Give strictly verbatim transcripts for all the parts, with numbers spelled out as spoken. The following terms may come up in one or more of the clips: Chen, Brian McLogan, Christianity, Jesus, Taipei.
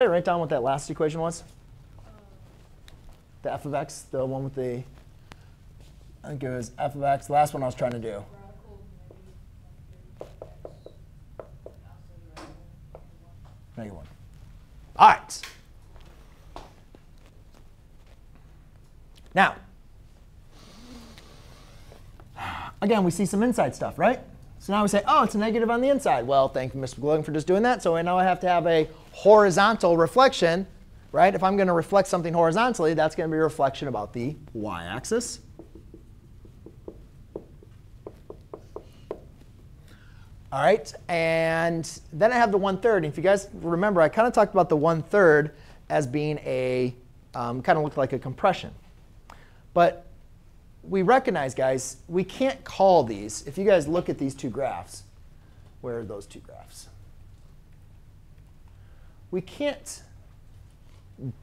Write down what that last equation was. The f of x, the one with the, I think it was f of x, the last one I was trying to do. Negative one. All right. Now, again, we see some inside stuff, right? So now we say, oh, it's a negative on the inside. Well, thank you, Mister McLogan, for just doing that. So now I have to have a horizontal reflection, right? If I'm going to reflect something horizontally, that's going to be a reflection about the y-axis. All right, and then I have the one-third. If you guys remember, I kind of talked about the one-third as being a um, kind of looked like a compression. But we recognize, guys, we can't call these. If you guys look at these two graphs, where are those two graphs? We can't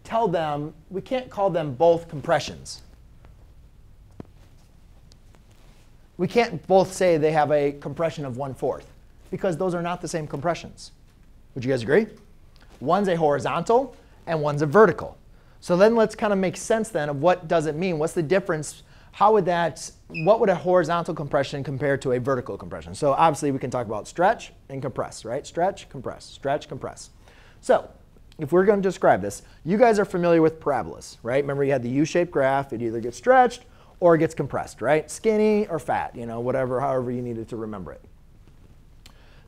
tell them, we can't call them both compressions. We can't both say they have a compression of one-fourth, because those are not the same compressions. Would you guys agree? One's a horizontal, and one's a vertical. So then let's kind of make sense then of what does it mean. What's the difference? How would that, what would a horizontal compression compare to a vertical compression? So obviously, we can talk about stretch and compress, right? Stretch, compress, stretch, compress. So if we're going to describe this, you guys are familiar with parabolas, right? Remember, you had the U-shaped graph. It either gets stretched or it gets compressed, right? Skinny or fat, you know, whatever, however you needed to remember it.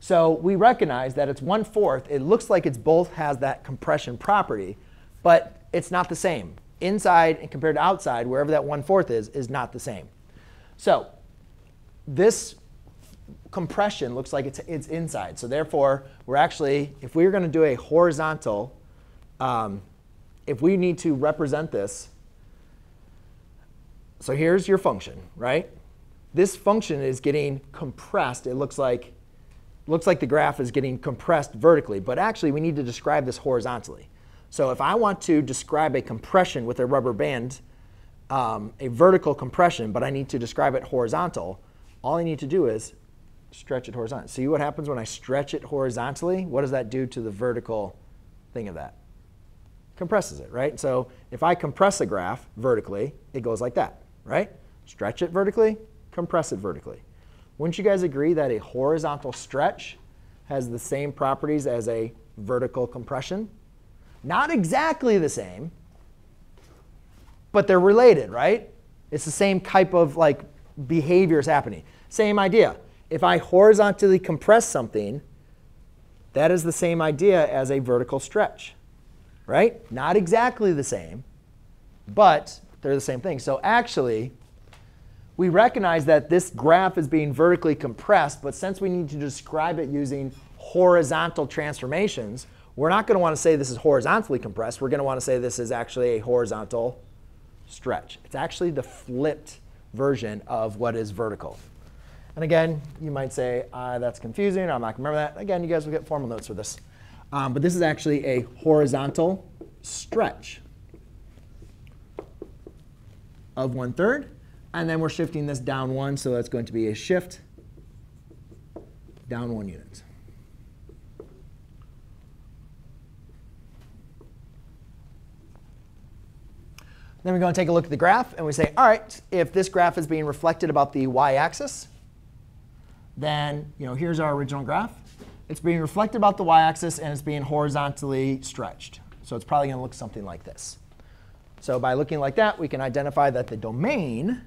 So we recognize that it's one-fourth. It looks like it's both has that compression property, but it's not the same. Inside and compared to outside, wherever that one-fourth is, is not the same. So this compression looks like it's, it's inside. So therefore, we're actually, if we were going to do a horizontal, um, if we need to represent this, so here's your function, right? This function is getting compressed. It looks like, looks like the graph is getting compressed vertically. But actually, we need to describe this horizontally. So if I want to describe a compression with a rubber band, um, a vertical compression, but I need to describe it horizontal, all I need to do is stretch it horizontally. See what happens when I stretch it horizontally? What does that do to the vertical thing of that? Compresses it, right? So if I compress a graph vertically, it goes like that, right? Stretch it vertically, compress it vertically. Wouldn't you guys agree that a horizontal stretch has the same properties as a vertical compression? Not exactly the same, but they're related, right? It's the same type of like behaviors happening. Same idea. If I horizontally compress something, that is the same idea as a vertical stretch, right? Not exactly the same, but they're the same thing. So actually, we recognize that this graph is being vertically compressed, but since we need to describe it using horizontal transformations, we're not going to want to say this is horizontally compressed. We're going to want to say this is actually a horizontal stretch. It's actually the flipped version of what is vertical. And again, you might say, ah, that's confusing. I'm not going to remember that. Again, you guys will get formal notes for this. Um, but this is actually a horizontal stretch of one-third. And then we're shifting this down one. So that's going to be a shift down one unit. Then we're going to take a look at the graph. And we say, all right, if this graph is being reflected about the y-axis, then you know, here's our original graph. It's being reflected about the y-axis, and it's being horizontally stretched. So it's probably going to look something like this. So by looking like that, we can identify that the domain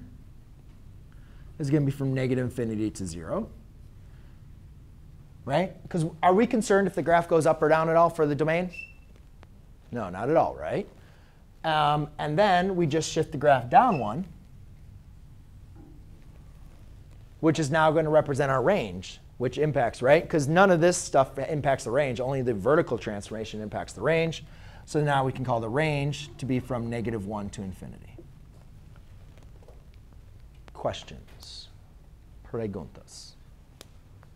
is going to be from negative infinity to zero, right? Because are we concerned if the graph goes up or down at all for the domain? No, not at all, right? Um, and then we just shift the graph down one, which is now going to represent our range, which impacts, right? Because none of this stuff impacts the range. Only the vertical transformation impacts the range. So now we can call the range to be from negative one to infinity. Questions? Preguntas?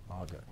All good.